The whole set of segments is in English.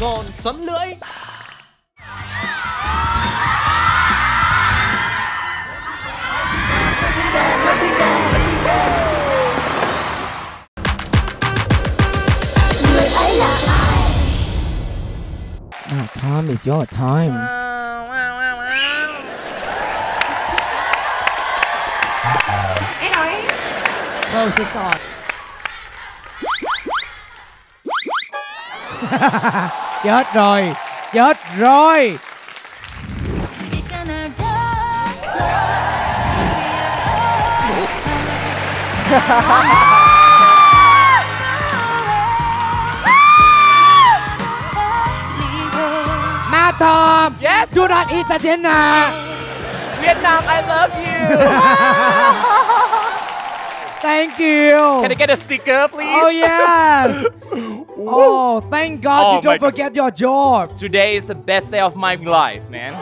ngon sấn lưỡi. Người ấy là ai? Ah, time is your time. Em nói. Vô sự sọt. Chết rồi, chết rồi. Matoom, yes, do not eat the dinner. Vietnam, I love you. Thank you. Can I get a sticker, please? Oh yes. Oh, thank God you don't forget your job. Today is the best day of my life, man.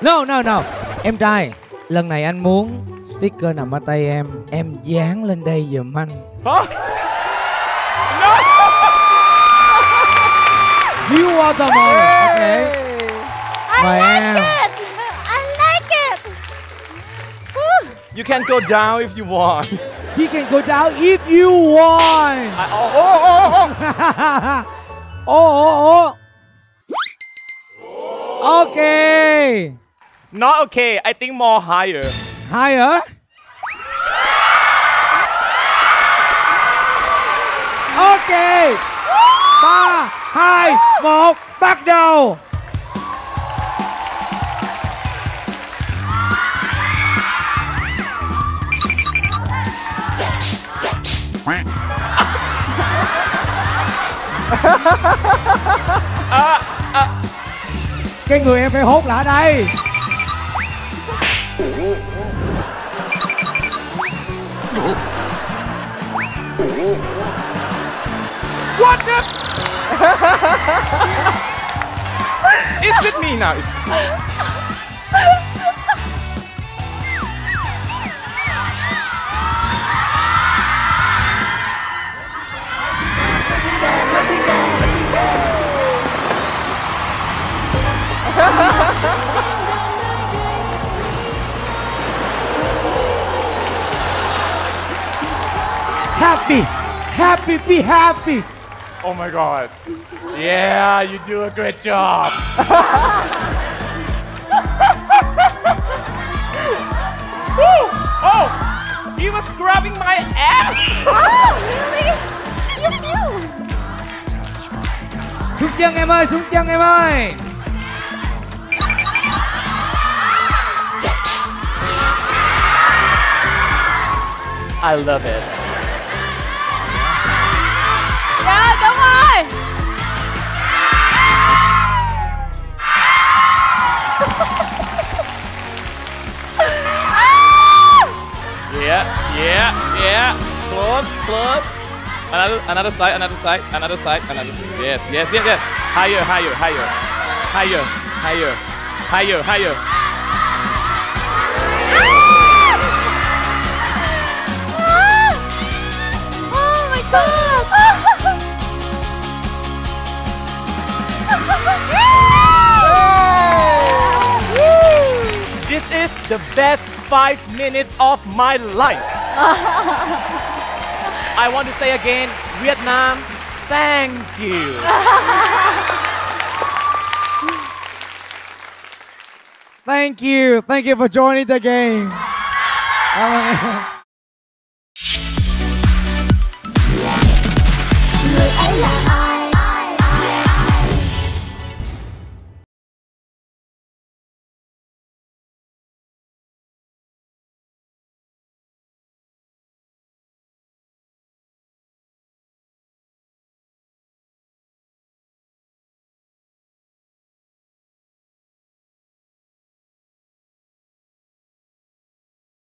No, no, no. Em trai, lần này anh muốn sticker nằm ở tay em dán lên đây giùm anh. Huh? No. You are the one. Okay. I like it. You can go down if you want. He can go down if you want. Okay. Not okay. I think more higher. Higher? Okay. 3, 2, 1, bắt đầu. Cái người em phải hốt lại đây. What the? It's with me now. Happy, happy, be happy. Oh my God. Yeah, you do a great job. Woo! Oh, he was grabbing my ass. Oh, really? You do. Xuống chân em ơi, xuống chân em ơi. I love it. Dạ, đúng rồi. Yeah, yeah, yeah. Close, close. Another side, another side, another side, another side. Yes, yes, yes, yes. Higher, higher, higher. Higher, higher, higher, higher. Oh my God. This is the best 5 minutes of my life. I want to say again, Vietnam, thank you. Thank you. Thank you for joining the game.